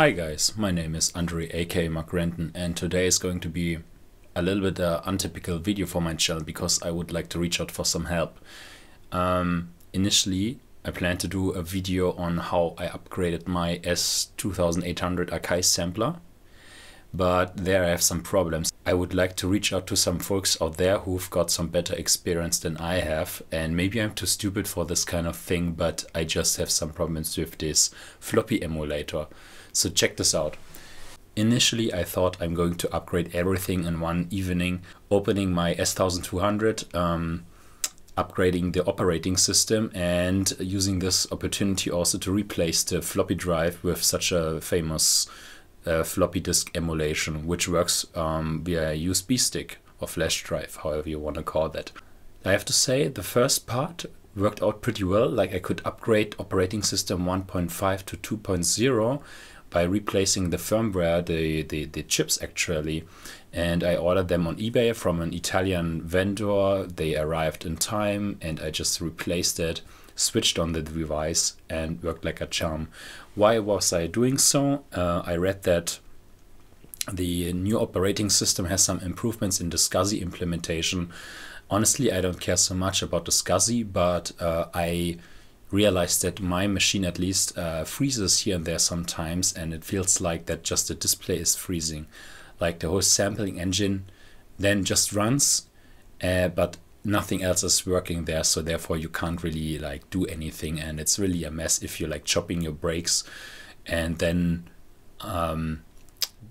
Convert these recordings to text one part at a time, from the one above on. Hi guys, my name is Andre, aka Marc Renton, and today is going to be a little bit untypical video for my channel because I would like to reach out for some help. Initially I planned to do a video on how I upgraded my S2800 Akai sampler, but there I have some problems. I would like to reach out to some folks out there who've got some better experience than I have, and maybe I'm too stupid for this kind of thing, but I just have some problems with this floppy emulator. So check this out. Initially I thought I'm going to upgrade everything in one evening, opening my S1200, upgrading the operating system, and using this opportunity also to replace the floppy drive with such a famous floppy disk emulation, which works via USB stick or flash drive, however you want to call that. I have to say the first part worked out pretty well. Like, I could upgrade operating system 1.5 to 2.0 by replacing the firmware, the chips actually, and I ordered them on eBay from an Italian vendor. They arrived in time and I just replaced it, switched on the device, and worked like a charm. Why was I doing so? I read that the new operating system has some improvements in the SCSI implementation. Honestly, I don't care so much about the SCSI, but I realized that my machine at least freezes here and there sometimes, and it feels like that just the display is freezing. Like, the whole sampling engine then just runs, but nothing else is working there, so therefore you can't really like do anything, and it's really a mess if you're like chopping your breaks and then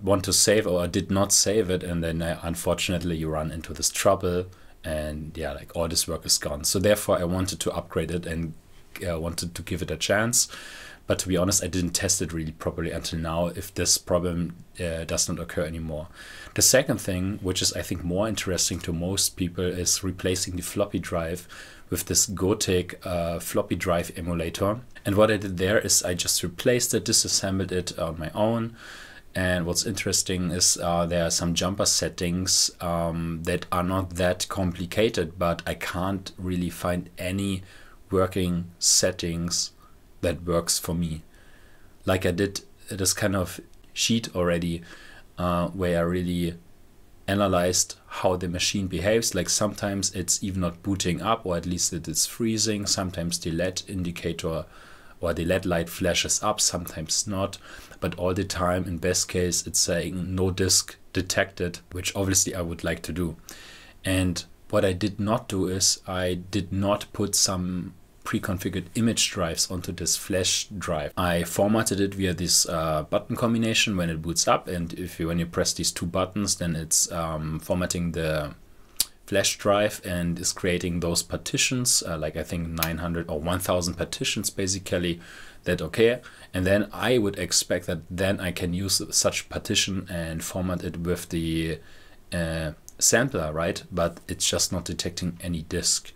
want to save or did not save it, and then unfortunately you run into this trouble. And yeah, like, all this work is gone. So therefore I wanted to upgrade it and wanted to give it a chance, but to be honest I didn't test it really properly until now, if this problem does not occur anymore. The second thing, which is I think more interesting to most people, is replacing the floppy drive with this Gotek floppy drive emulator. And what I did there is I just replaced it, disassembled it on my own. And what's interesting is there are some jumper settings that are not that complicated, but I can't really find any working settings that works for me. Like, I did this kind of sheet already where I really analyzed how the machine behaves. Like, sometimes it's even not booting up, or at least it is freezing. Sometimes the LED indicator or the LED light flashes up, sometimes not, but all the time in best case it's saying no disk detected, which obviously I would like to do. And what I did not do is I did not put some pre-configured image drives onto this flash drive. I formatted it via this button combination when it boots up, and when you press these two buttons, then it's formatting the flash drive and is creating those partitions, like I think 900 or 1000 partitions basically, that okay. And then I would expect that then I can use such partition and format it with the sampler, right? But it's just not detecting any disk.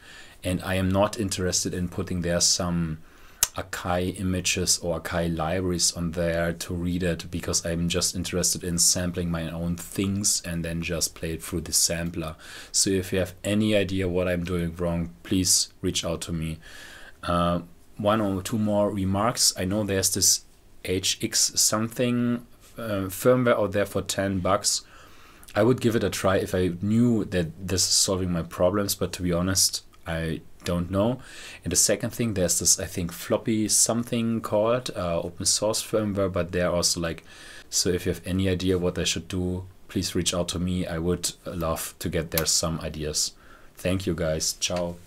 And I am not interested in putting there some Akai images or Akai libraries on there to read it, because I'm just interested in sampling my own things and then just play it through the sampler. So if you have any idea what I'm doing wrong, please reach out to me. One or two more remarks. I know there's this HxC something firmware out there for $10. I would give it a try if I knew that this is solving my problems, but to be honest, I don't know. And the second thing, there's this, I think, floppy something called open source firmware, but they're also like, so if you have any idea what I should do, please reach out to me. I would love to get there some ideas. Thank you guys. Ciao.